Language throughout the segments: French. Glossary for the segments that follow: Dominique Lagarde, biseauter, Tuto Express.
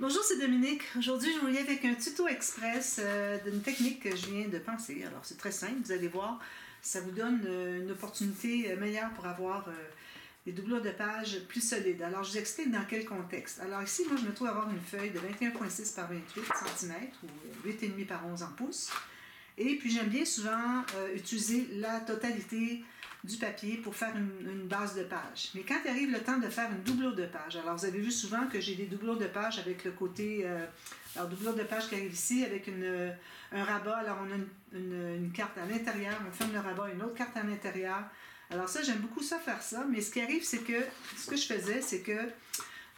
Bonjour, c'est Dominique. Aujourd'hui, je vous viens avec un tuto express d'une technique que je viens de penser. Alors, c'est très simple, vous allez voir, ça vous donne une opportunité meilleure pour avoir des doublures de pages plus solides. Alors, je vous explique dans quel contexte. Alors ici, moi, je me trouve à avoir une feuille de 21,6 par 28 cm ou 8,5 par 11 en pouces. Et puis, j'aime bien souvent utiliser la totalité du papier pour faire une base de page. Mais quand arrive le temps de faire une doublure de page, alors vous avez vu souvent que j'ai des doublures de page avec le côté... alors, doublure de page qui arrive ici avec un rabat. Alors, on a une carte à l'intérieur, on ferme le rabat, une autre carte à l'intérieur. Alors ça, j'aime beaucoup ça, faire ça. Mais ce qui arrive, c'est que... Ce que je faisais, c'est que,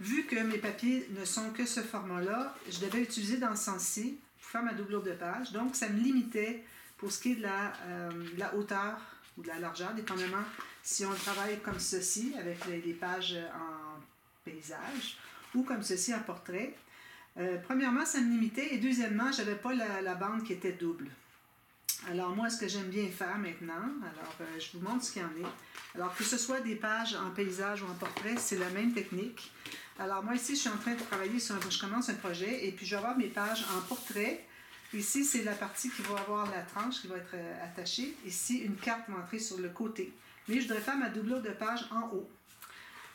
vu que mes papiers ne sont que ce format-là, je devais utiliser dans ce sens-ci pour faire ma doublure de page. Donc, ça me limitait pour ce qui est de la hauteur ou de la largeur, dépendamment si on travaille comme ceci, avec les pages en paysage, ou comme ceci en portrait. Premièrement, ça me limitait, et deuxièmement, je n'avais pas la bande qui était double. Alors moi, ce que j'aime bien faire maintenant, alors je vous montre ce qu'il y en est. Alors que ce soit des pages en paysage ou en portrait, c'est la même technique. Alors moi ici, je suis en train de travailler sur je commence un projet, et puis je vais avoir mes pages en portrait. Ici, c'est la partie qui va avoir la tranche qui va être attachée. Ici, une carte va entrer sur le côté. Mais je voudrais faire ma doublure de page en haut.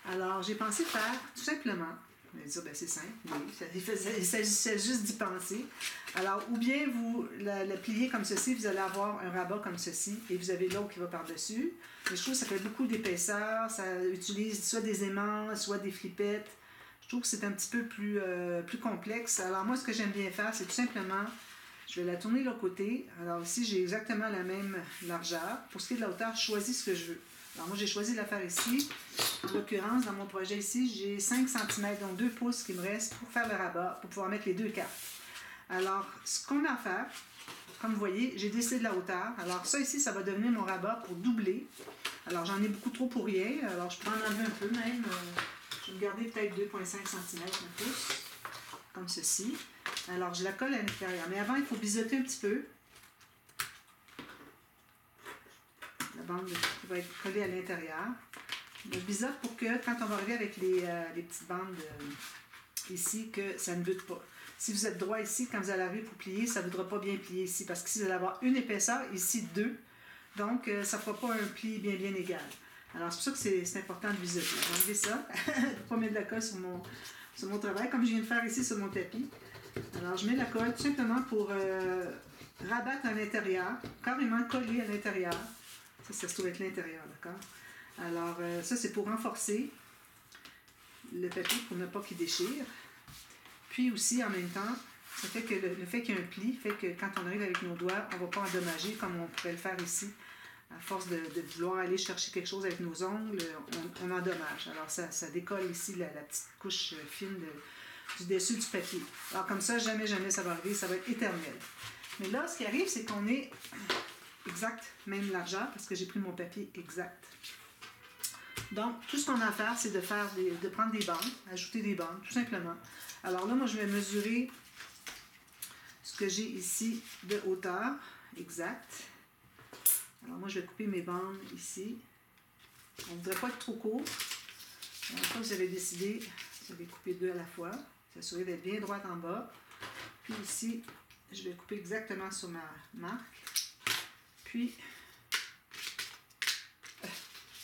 Alors, j'ai pensé faire tout simplement, vous allez dire, bien, c'est simple, oui, il s'agissait juste d'y penser. Alors, ou bien vous la pliez comme ceci, vous allez avoir un rabat comme ceci, et vous avez l'autre qui va par-dessus. Mais je trouve que ça fait beaucoup d'épaisseur, ça utilise soit des aimants, soit des flippettes. Je trouve que c'est un petit peu plus complexe. Alors, moi, ce que j'aime bien faire, c'est tout simplement... Je vais la tourner de l'autre côté. Alors ici, j'ai exactement la même largeur. Pour ce qui est de la hauteur, je choisis ce que je veux. Alors moi, j'ai choisi de la faire ici. En l'occurrence, dans mon projet ici, j'ai 5 cm, donc 2 pouces qui me restent pour faire le rabat, pour pouvoir mettre les deux cartes. Alors, ce qu'on a à faire, comme vous voyez, j'ai décidé de la hauteur. Alors ça ici, ça va devenir mon rabat pour doubler. Alors j'en ai beaucoup trop pour rien. Alors je peux en enlever un peu même. Je vais me garder peut-être 2,5 cm, un pouce, comme ceci. Alors, je la colle à l'intérieur. Mais avant, il faut biseauter un petit peu. La bande va être collée à l'intérieur. Je biseaute pour que, quand on va arriver avec les petites bandes ici, que ça ne bute pas. Si vous êtes droit ici, quand vous allez arriver pour plier, ça ne voudra pas bien plier ici. Parce que si vous allez avoir une épaisseur, ici deux. Donc, ça ne fera pas un pli bien égal. Alors, c'est pour ça que c'est important de biseauter. Je vais enlever ça. Je ne vais pas mettre de la colle sur mon travail, comme je viens de faire ici sur mon tapis. Alors, je mets la colle tout simplement pour rabattre à l'intérieur, carrément coller à l'intérieur. Ça se trouve être l'intérieur, d'accord? Alors, ça, c'est pour renforcer le papier pour ne pas qu'il déchire. Puis aussi, en même temps, ça fait que le fait qu'il y ait un pli fait que quand on arrive avec nos doigts, on ne va pas endommager comme on pourrait le faire ici. À force de vouloir aller chercher quelque chose avec nos ongles, on endommage. Alors, ça décolle ici la petite couche fine du dessus du papier. Alors comme ça, jamais ça va arriver, ça va être éternel. Mais là, ce qui arrive, c'est qu'on est exact, même largeur, parce que j'ai pris mon papier exact. Donc, tout ce qu'on a à faire, c'est de prendre des bandes, ajouter des bandes, tout simplement. Alors là, moi, je vais mesurer ce que j'ai ici de hauteur, exact. Alors moi, je vais couper mes bandes ici. On ne voudrait pas être trop court. Alors, comme j'avais décidé, je vais couper deux à la fois. S'assurer d'être bien droite en bas. Puis ici, je vais couper exactement sur ma marque. Puis,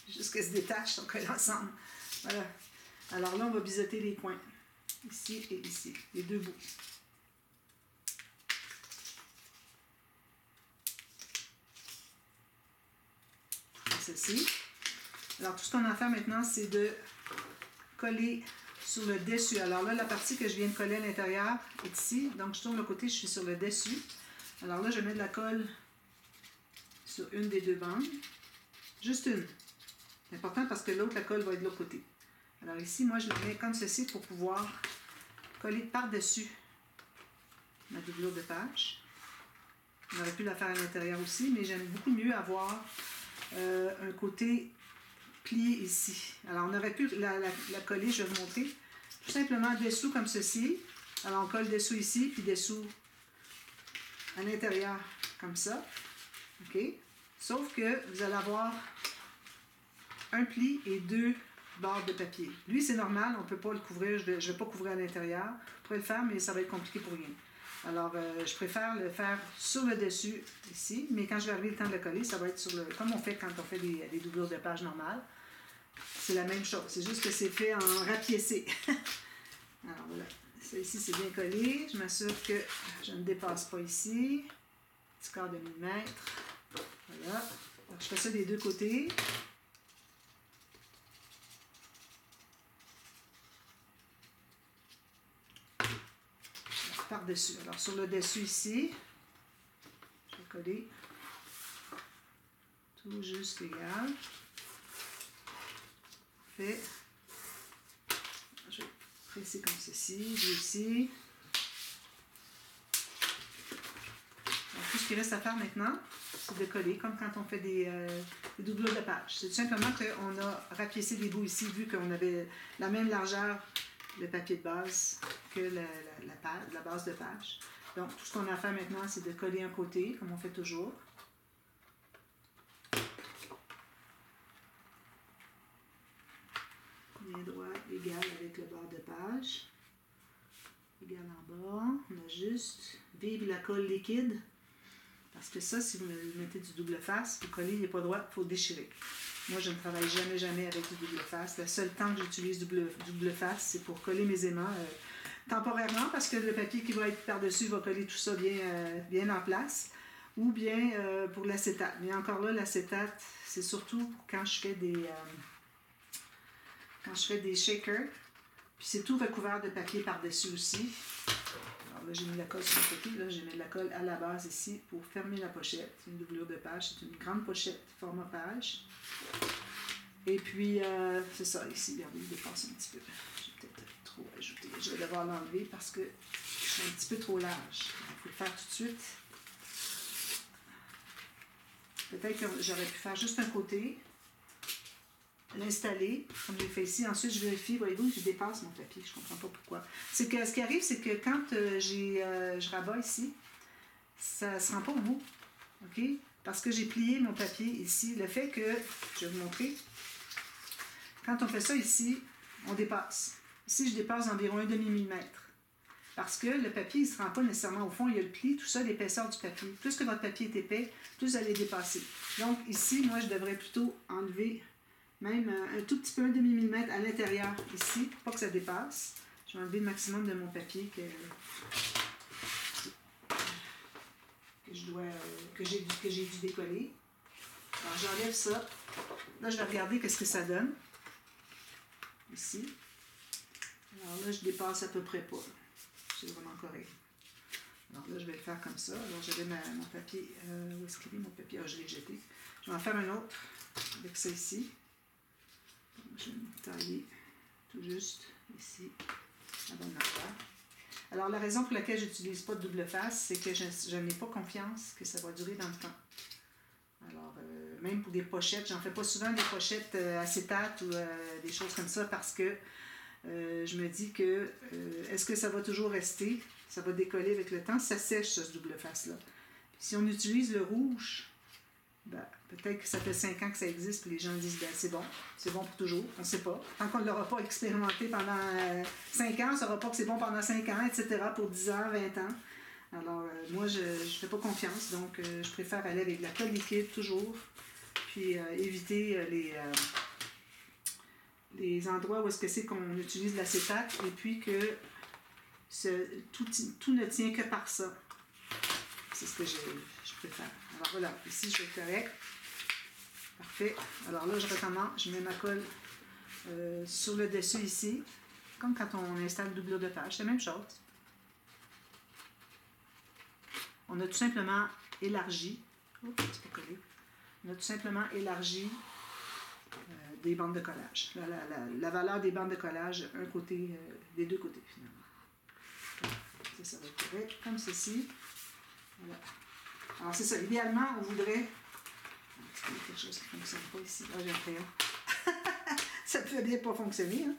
jusqu'à ce qu'elle se détache, on colle ensemble. Voilà. Alors là, on va biseauter les coins. Ici et ici, les deux bouts. Comme ceci. Alors, tout ce qu'on a à faire maintenant, c'est de coller sur le dessus. Alors là, la partie que je viens de coller à l'intérieur est ici. Donc, je tourne le côté, je suis sur le dessus. Alors là, je mets de la colle sur une des deux bandes. Juste une. C'est important parce que l'autre, la colle va être de l'autre côté. Alors ici, moi, je le mets comme ceci pour pouvoir coller par-dessus ma doublure de page. On aurait pu la faire à l'intérieur aussi, mais j'aime beaucoup mieux avoir un côté plié ici. Alors, on aurait pu la coller, je vais vous montrer. Tout simplement dessous comme ceci. Alors, on colle dessous ici, puis dessous à l'intérieur, comme ça. OK? Sauf que vous allez avoir un pli et deux barre de papier. Lui, c'est normal, on ne peut pas le couvrir, je ne vais pas couvrir à l'intérieur. Je pourrais le faire, mais ça va être compliqué pour rien. Alors, je préfère le faire sur le dessus, ici, mais quand je vais arriver le temps de le coller, ça va être sur le... Comme on fait quand on fait des doublures de page normales. C'est la même chose, c'est juste que c'est fait en rapiécé. Alors voilà, ici c'est bien collé, je m'assure que je ne dépasse pas ici. Petit quart de millimètre. Voilà. Alors, je fais ça des deux côtés. Par-dessus. Alors sur le dessus ici, je vais coller tout juste égal. Fait. Je vais presser comme ceci, ici. Alors, tout ce qu'il reste à faire maintenant, c'est de coller comme quand on fait des doublures de page. C'est tout simplement qu'on a rapiécé les bouts ici, vu qu'on avait la même largeur de papier de base que la base de page. Donc, tout ce qu'on a à faire maintenant, c'est de coller un côté, comme on fait toujours. Bien droit, égal avec le bord de page. Égal en bas. On ajuste. Vive la colle liquide. Parce que ça, si vous mettez du double face, vous collez, il n'est pas droit, il faut déchirer. Moi, je ne travaille jamais avec du double face. Le seul temps que j'utilise double face, c'est pour coller mes aimants temporairement, parce que le papier qui va être par-dessus va coller tout ça bien en place, ou bien pour l'acétate. Mais encore là, l'acétate, c'est surtout quand je fais des shakers, puis c'est tout recouvert de papier par-dessus aussi. Alors là, j'ai mis la colle sur le côté, là, j'ai mis de la colle à la base ici pour fermer la pochette. Une doublure de page, c'est une grande pochette format page. Et puis, c'est ça, ici, regardez, il dépasse un petit peu. J'ai peut-être trop ajouté. Je vais devoir l'enlever parce que je suis un petit peu trop large. Il faut le faire tout de suite. Peut-être que j'aurais pu faire juste un côté, l'installer, comme je l'ai fait ici. Ensuite, je vérifie, voyez-vous, je dépasse mon papier. Je ne comprends pas pourquoi. C'est que ce qui arrive, c'est que quand je rabats ici, ça ne se rend pas au bout. OK? Parce que j'ai plié mon papier ici. Le fait que, je vais vous montrer, quand on fait ça ici, on dépasse. Ici, je dépasse environ un demi-millimètre. Parce que le papier, il ne se rend pas nécessairement au fond. Il y a le pli, tout ça, l'épaisseur du papier. Plus que votre papier est épais, plus vous allez dépasser. Donc ici, moi, je devrais plutôt enlever même un tout petit peu, un demi-millimètre à l'intérieur ici, pour pas que ça dépasse. Je vais enlever le maximum de mon papier que j'ai dû décoller. Alors, j'enlève ça. Là, je vais regarder qu'est-ce que ça donne. Ici. Alors là, je dépasse à peu près pas. C'est vraiment correct. Alors là, je vais le faire comme ça. Alors, j'avais mon papier. Où est-ce qu'il est, mon papier? Ah, je l'ai jeté. Je vais en faire un autre avec ça ici. Donc, je vais me tailler tout juste ici, à bonne hauteur. Alors, la raison pour laquelle je n'utilise pas de double face, c'est que je n'ai pas confiance que ça va durer dans le temps. Alors, même pour des pochettes, j'en fais pas souvent des pochettes acétate ou des choses comme ça parce que je me dis que est-ce que ça va toujours rester? Ça va décoller avec le temps? Ça sèche, ça, ce double face-là. Si on utilise le rouge, ben, peut-être que ça fait 5 ans que ça existe, puis les gens disent ben, c'est bon pour toujours, on ne sait pas. Tant qu'on ne l'aura pas expérimenté pendant 5 ans, on ne saura pas que c'est bon pendant 5 ans, etc., pour 10 ans, 20 ans. Alors, moi, je ne fais pas confiance, donc je préfère aller avec de la colle liquide toujours, puis éviter les endroits où est-ce que c'est qu'on utilise l'acétate, et puis que tout ne tient que par ça. C'est ce que je préfère. Alors voilà, ici je vais correct. Parfait. Alors là, je recommence. Je mets ma colle sur le dessus ici, comme quand on installe doublure de page. C'est la même chose. On a tout simplement élargi. Oups, c'est pas collé. On a tout simplement élargi des bandes de collage. La valeur des bandes de collage, un côté, des deux côtés finalement. Ça va être correct, comme ceci. Voilà. Alors, c'est ça. Idéalement, on voudrait... Il y a quelque chose qui ne fonctionne pas ici. Ah, j'ai un crayon. Ça peut bien pas fonctionner. Hein?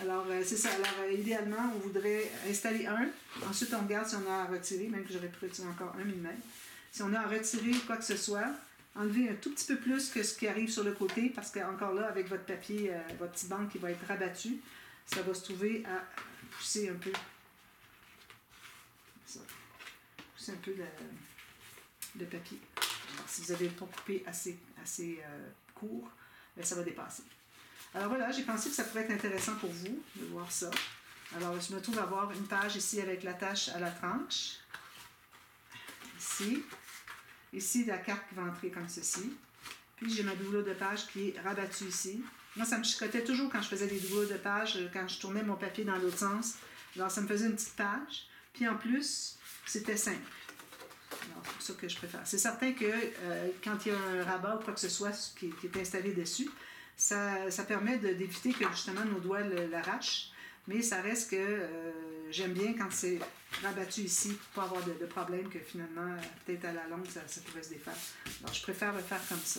Alors, c'est ça. Alors, idéalement, on voudrait installer un. Ensuite, on regarde si on a à retirer, même que j'aurais pu retirer encore un millimètre. Si on a à retirer quoi que ce soit, enlever un tout petit peu plus que ce qui arrive sur le côté, parce qu'encore là, avec votre papier, votre petite bande qui va être rabattue, ça va se trouver à pousser un peu. Ça. Pousser un peu le papier. Alors, si vous avez le ton coupé assez court, bien, ça va dépasser. Alors voilà, j'ai pensé que ça pourrait être intéressant pour vous de voir ça. Alors, je me trouve à avoir une page ici avec l'attache à la tranche. Ici. Ici, la carte qui va entrer comme ceci. Puis, j'ai ma doublure de page qui est rabattue ici. Moi, ça me chicotait toujours quand je faisais des doublures de page, quand je tournais mon papier dans l'autre sens. Alors, ça me faisait une petite page. Puis, en plus, c'était simple. Alors, c'est pour ça que je préfère. C'est certain que quand il y a un rabat ou quoi que ce soit qui est installé dessus, ça permet d'éviter que, justement, nos doigts l'arrachent. Mais ça reste que j'aime bien quand c'est rabattu ici pour ne pas avoir de problème que finalement, peut-être à la longue, ça pourrait se défaire. Alors, je préfère le faire comme ça.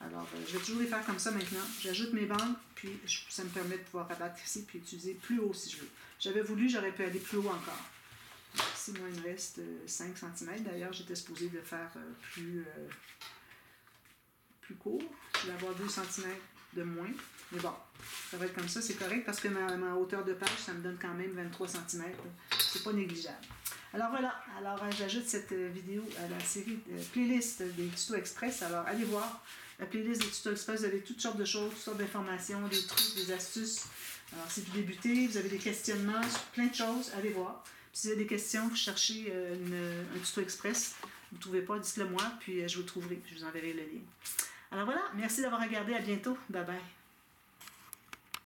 Alors, je vais toujours les faire comme ça maintenant. J'ajoute mes bandes, puis ça me permet de pouvoir rabattre ici puis utiliser plus haut si je veux. J'avais voulu, j'aurais pu aller plus haut encore. Ici, moi, il me reste 5 cm. D'ailleurs, j'étais supposée de faire plus court. Je vais avoir 2 cm de moins. Mais bon, ça va être comme ça, c'est correct, parce que ma hauteur de page, ça me donne quand même 23 cm. C'est pas négligeable. Alors voilà, alors j'ajoute cette vidéo à la série de playlist des Tutos Express. Alors allez voir la playlist des Tutos Express, vous avez toutes sortes de choses, toutes sortes d'informations, des trucs, des astuces. Alors si vous débutez, vous avez des questionnements, plein de choses, allez voir. Puis si vous avez des questions, vous cherchez un Tuto Express, vous ne trouvez pas, dites-le moi, puis je vous trouverai, puis je vous enverrai le lien. Alors voilà, merci d'avoir regardé, à bientôt, bye bye.